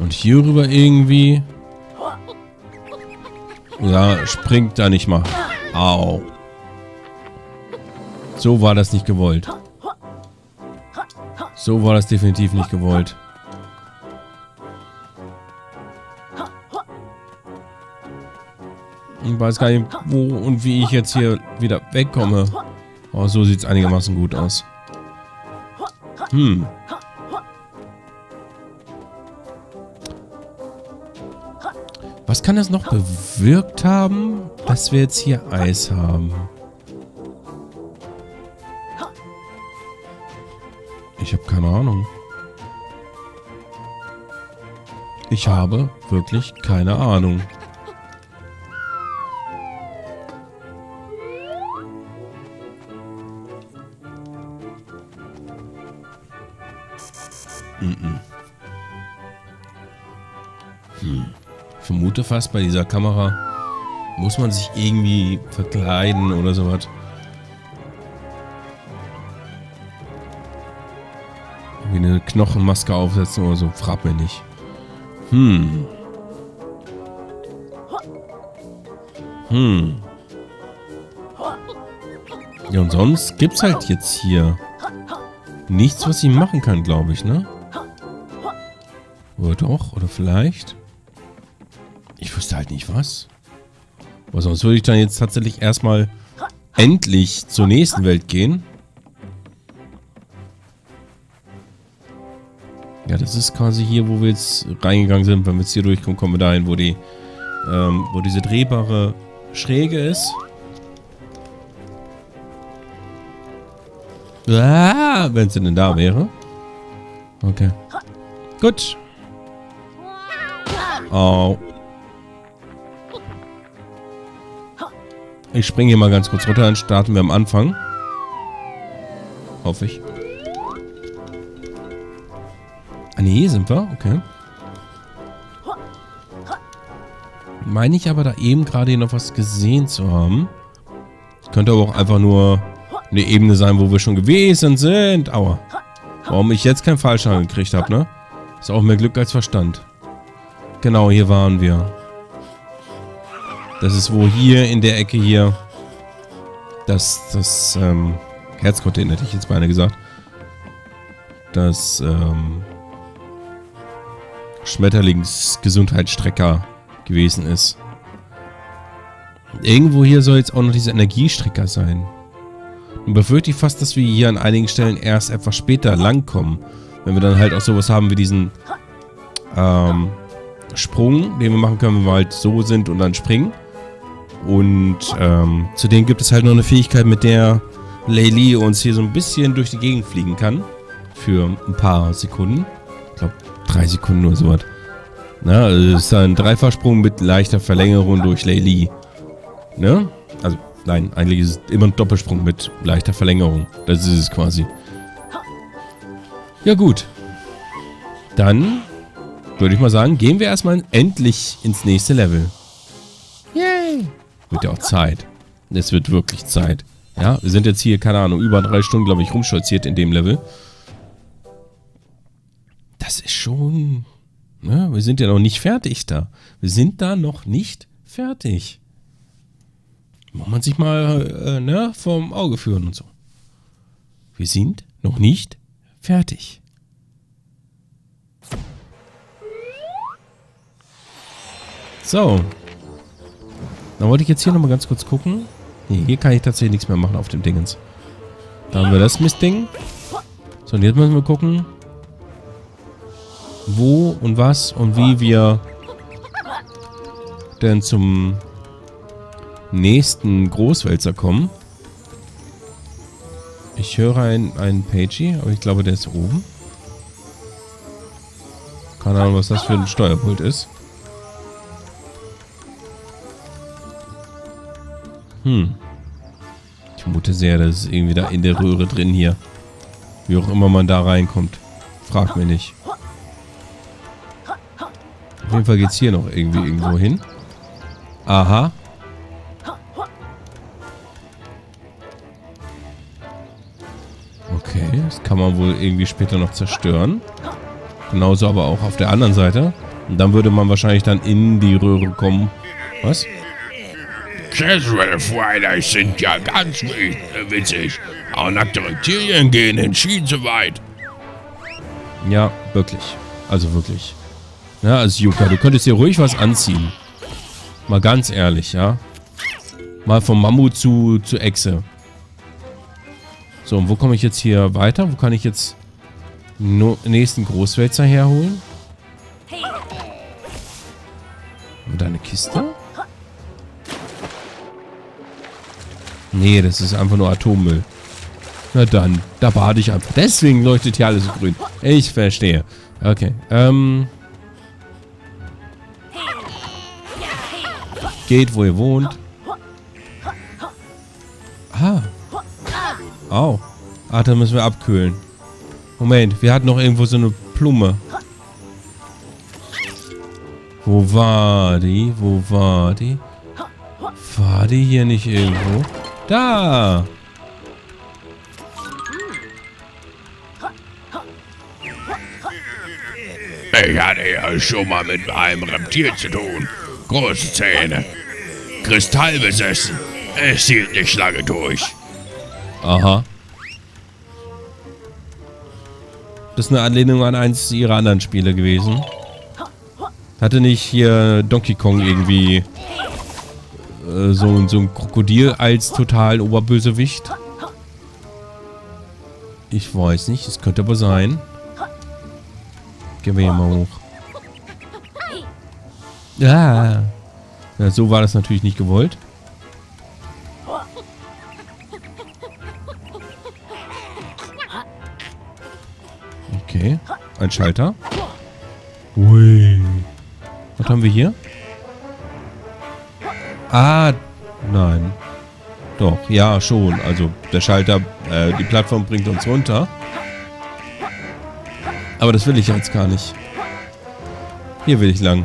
Und hier rüber irgendwie. Ja, springt da nicht mal. Au. So war das nicht gewollt. So war das definitiv nicht gewollt. Ich weiß gar nicht, wo und wie ich jetzt hier wieder wegkomme. Oh, so sieht es einigermaßen gut aus. Hm. Was kann das noch bewirkt haben, dass wir jetzt hier Eis haben? Ich habe keine Ahnung. Ich habe wirklich keine Ahnung. Ich vermute fast, bei dieser Kamera muss man sich irgendwie verkleiden oder sowas. Wie eine Knochenmaske aufsetzen oder so. Frag mich nicht. Ja, und sonst gibt's halt jetzt hier nichts, was ich machen kann, glaube ich, ne? Oder doch? Oder vielleicht? Ich wüsste halt nicht was. Aber sonst würde ich dann jetzt tatsächlich erstmal endlich zur nächsten Welt gehen. Ja, das ist quasi hier, wo wir jetzt reingegangen sind. Wenn wir jetzt hier durchkommen, kommen wir dahin, wo diese drehbare Schräge ist. Ah, wenn sie denn da wäre. Okay. Gut. Au. Ich springe hier mal ganz kurz runter, dann starten wir am Anfang. Hoffe ich. Ah ne, hier sind wir, okay. Meine ich aber da eben gerade hier noch was gesehen zu haben. Könnte aber auch einfach nur eine Ebene sein, wo wir schon gewesen sind. Aua. Warum ich jetzt keinen Fallschaden gekriegt habe, ne? Ist auch mehr Glück als Verstand. Genau, hier waren wir. Das ist wo hier in der Ecke hier das Herzcontainer, hätte ich jetzt beinahe gesagt. Das Schmetterlingsgesundheitsstrecker gewesen ist. Irgendwo hier soll jetzt auch noch dieser Energiestrecker sein. Nun befürchte ich fast, dass wir hier an einigen Stellen erst etwas später langkommen. Wenn wir dann halt auch sowas haben wie diesen Sprung, den wir machen können, wenn wir halt so sind und dann springen. Und zudem gibt es halt noch eine Fähigkeit, mit der Laylee uns hier so ein bisschen durch die Gegend fliegen kann. Für ein paar Sekunden. Ich glaube 3 Sekunden oder sowas. Na, also das ist ein Dreifachsprung mit leichter Verlängerung durch Laylee. Ne? Also, nein, eigentlich ist es immer ein Doppelsprung mit leichter Verlängerung. Das ist es quasi. Ja gut. Dann würde ich mal sagen, gehen wir erstmal endlich ins nächste Level. Yay! Wird ja auch Zeit. Es wird wirklich Zeit. Ja, wir sind jetzt hier, keine Ahnung, über 3 Stunden, glaube ich, rumstolziert in dem Level. Das ist schon... Ne? Wir sind ja noch nicht fertig da. Wir sind da noch nicht fertig. Muss man sich mal ne, vom Auge führen und so. Wir sind noch nicht fertig. So. Dann wollte ich jetzt hier nochmal ganz kurz gucken. Nee, hier kann ich tatsächlich nichts mehr machen auf dem Dingens. Da haben wir das Mistding. So, und jetzt müssen wir gucken, wo und was und wie wir denn zum nächsten Großwälzer kommen. Ich höre einen Pagey, aber ich glaube, der ist oben. Keine Ahnung, was das für ein Steuerpult ist. Ich vermute sehr, das ist irgendwie da in der Röhre drin hier. Wie auch immer man da reinkommt. Frag mich nicht. Auf jeden Fall geht es hier noch irgendwie irgendwo hin. Aha. Okay, das kann man wohl irgendwie später noch zerstören. Genauso aber auch auf der anderen Seite. Und dann würde man wahrscheinlich dann in die Röhre kommen. Was? Casual-Fridays sind ja ganz witzig. Auch Bakterien gehen entschieden so weit. Ja, wirklich. Also wirklich. Ja, also Yooka, du könntest dir ruhig was anziehen. Mal ganz ehrlich, ja. Mal vom Mammut zu Echse. So, und wo komme ich jetzt hier weiter? Wo kann ich jetzt den nächsten Großwälzer herholen? Und eine Kiste? Nee, das ist einfach nur Atommüll. Na dann, da bade ich ab. Deswegen leuchtet hier alles so grün. Ich verstehe. Okay, geht, wo ihr wohnt. Ah. Au. Ah, da müssen wir abkühlen. Moment, wir hatten noch irgendwo so eine Blume. Wo war die? Wo war die? War die hier nicht irgendwo? Da! Ich hatte ja schon mal mit einem Reptil zu tun. Große Zähne. Kristall besessen. Es hielt nicht lange durch. Aha. Das ist eine Anlehnung an eins ihrer anderen Spiele gewesen. Hatte nicht hier Donkey Kong irgendwie so ein Krokodil als total Oberbösewicht? Ich weiß nicht, es könnte aber sein. Gehen wir hier mal hoch. Ah. Ja, so war das natürlich nicht gewollt. Okay, ein Schalter. Ui. Was haben wir hier? Ah, nein. Doch, ja, schon. Also, der Schalter, die Plattform bringt uns runter. Aber das will ich jetzt gar nicht. Hier will ich lang.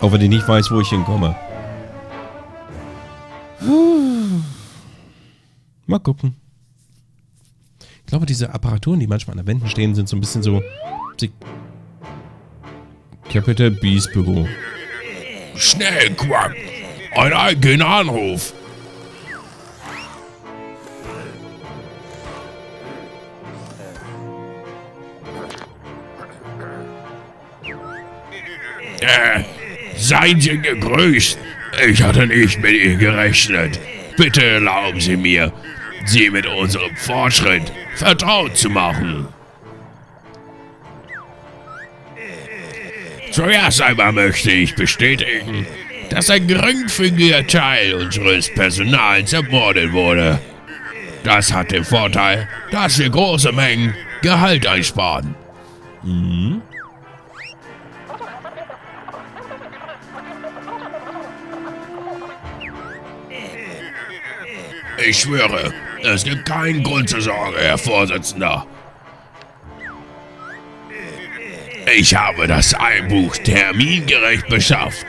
Auch wenn ich nicht weiß, wo ich hinkomme. Mal gucken. Ich glaube, diese Apparaturen, die manchmal an den Wänden stehen, sind so ein bisschen so... Capital B's Büro. Schnell, Quack! Ein eigener Anruf! Seien Sie gegrüßt. Ich hatte nicht mit Ihnen gerechnet. Bitte erlauben Sie mir, Sie mit unserem Fortschritt vertraut zu machen. Zuerst einmal möchte ich bestätigen, dass ein geringfügiger Teil unseres Personals ermordet wurde. Das hat den Vorteil, dass wir große Mengen Gehalt einsparen. Mhm. Ich schwöre, es gibt keinen Grund zur Sorge, Herr Vorsitzender. Ich habe das Einbuch termingerecht beschafft.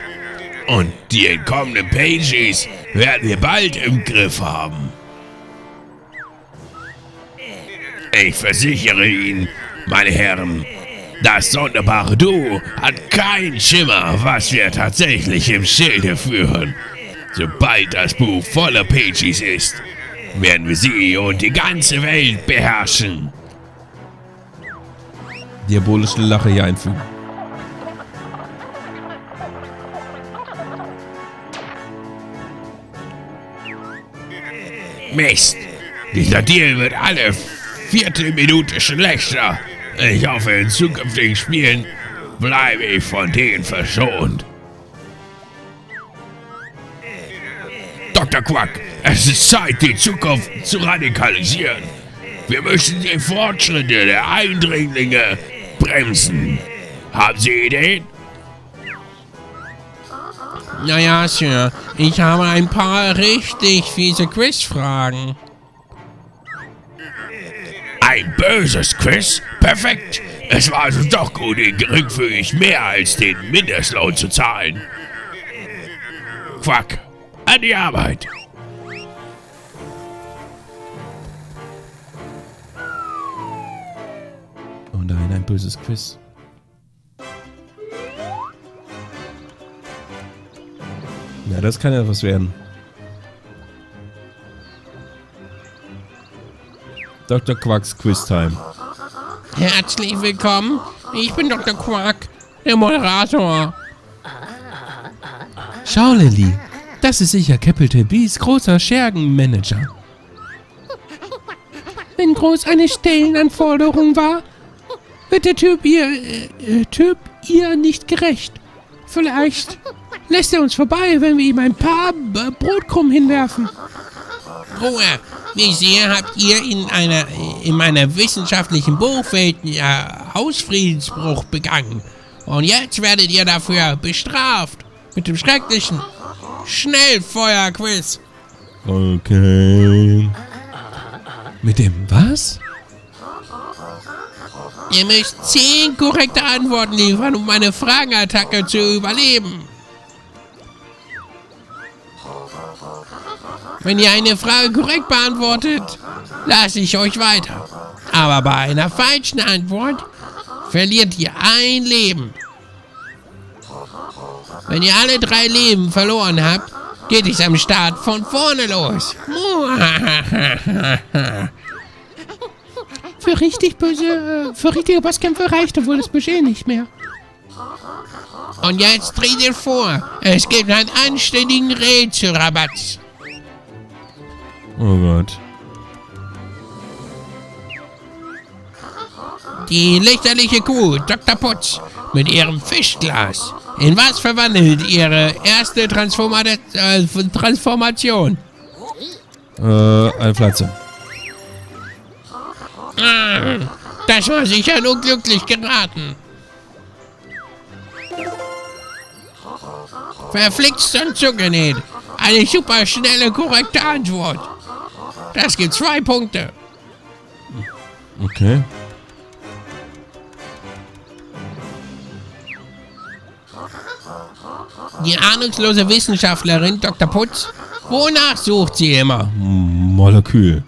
Und die entkommenen Pages werden wir bald im Griff haben. Ich versichere Ihnen, meine Herren, das sonderbare Duo hat keinen Schimmer, was wir tatsächlich im Schilde führen. Sobald das Buch voller Pages ist, werden wir sie und die ganze Welt beherrschen. Diabolische Lache hier einfügen. Mist! Dieser Deal wird alle Viertelminute schlechter. Ich hoffe, in zukünftigen Spielen bleibe ich von denen verschont. Dr. Quack, es ist Zeit, die Zukunft zu radikalisieren. Wir müssen die Fortschritte der Eindringlinge bremsen. Haben Sie Ideen? Naja, Sir, ich habe ein paar richtig fiese Quizfragen. Ein böses Quiz? Perfekt! Es war also doch gut, Ihnen geringfügig mehr als den Mindestlohn zu zahlen. Quack! An die Arbeit! dahin ein böses Quiz. Ja, das kann ja was werden. Dr. Quacks Quiz-Time. Herzlich willkommen. Ich bin Dr. Quack, der Moderator. Schau, Lilly. Das ist sicher Capital B's großer Schergenmanager. Wenn groß eine Stellenanforderung war, wird der Typ ihr nicht gerecht. Vielleicht lässt er uns vorbei, wenn wir ihm ein paar Brotkrumm hinwerfen. Ruhe, wie sehr habt ihr in meiner wissenschaftlichen Buchwelt Hausfriedensbruch begangen? Und jetzt werdet ihr dafür bestraft mit dem schrecklichen Schnellfeuer-Quiz. Okay. Mit dem was? Ihr müsst 10 korrekte Antworten liefern, um meine Fragenattacke zu überleben. Wenn ihr eine Frage korrekt beantwortet, lasse ich euch weiter. Aber bei einer falschen Antwort verliert ihr ein Leben. Wenn ihr alle 3 Leben verloren habt, geht es am Start von vorne los. Für richtige Bosskämpfe reichte wohl das Budget nicht mehr. Und jetzt dreht ihr vor. Es gibt einen anständigen Rätselrabatz. Oh Gott. Die lächerliche Kuh, Dr. Putz, mit ihrem Fischglas. In was verwandelt ihre erste Transformation? Eine Pflanze. Das war sicher nur glücklich geraten. Verflixt und zugenäht. Eine super schnelle, korrekte Antwort. Das gibt 2 Punkte. Okay. Die ahnungslose Wissenschaftlerin Dr. Putz, wonach sucht sie immer? Molekül.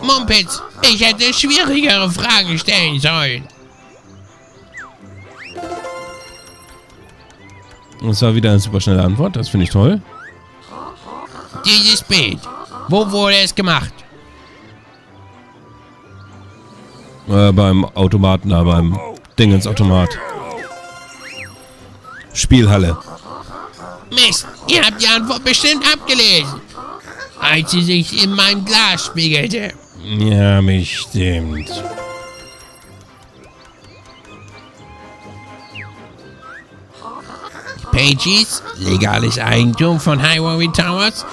Mumpitz, ich hätte schwierigere Fragen stellen sollen. Das war wieder eine super schnelle Antwort, das finde ich toll. Dieses Bild, wo wurde es gemacht? Beim Automaten, da beim Dingensautomat. Spielhalle. Mist, ihr habt die Antwort bestimmt abgelesen. Als sie sich in meinem Glas spiegelte. Ja, bestimmt. Pages, legales Eigentum von Highway Towers.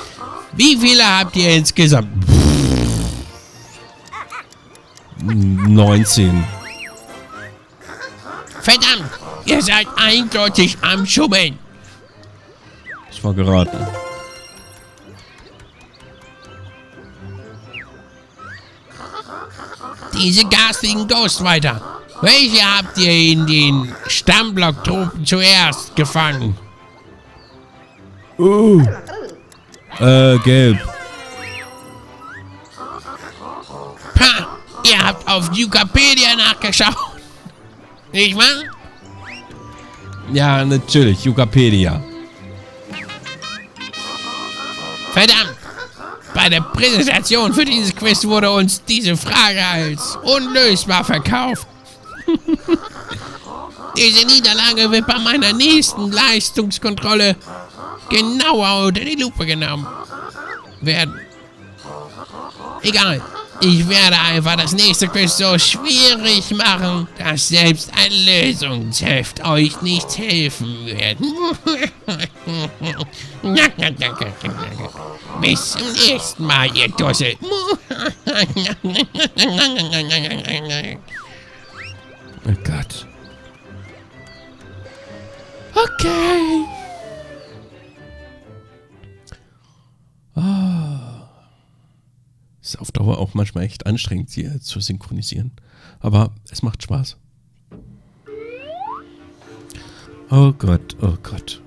Wie viele habt ihr insgesamt? 19. Verdammt, ihr seid eindeutig am Schummeln. Das war geraten. Diese garstigen Ghostwriter. Welche habt ihr in den Stammblock-Truppen zuerst gefangen? Gelb. Ha! Ihr habt auf Wikipedia nachgeschaut. Nicht wahr? Ja, natürlich. Wikipedia. Verdammt! Bei der Präsentation für dieses Quiz wurde uns diese Frage als unlösbar verkauft. Diese Niederlage wird bei meiner nächsten Leistungskontrolle genauer unter die Lupe genommen werden. Egal, ich werde einfach das nächste Quiz so schwierig machen, dass selbst ein Lösungsheft euch nicht helfen wird. Bis zum nächsten Mal, ihr Dussel. Oh Gott. Okay. Ah. Ist auf Dauer auch manchmal echt anstrengend, sie zu synchronisieren. Aber es macht Spaß. Oh Gott, oh Gott.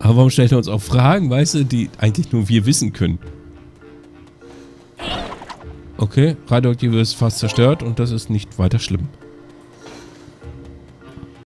Aber warum stellt er uns auch Fragen, weißt du, die eigentlich nur wir wissen können? Okay, radioaktives Fass zerstört und das ist nicht weiter schlimm.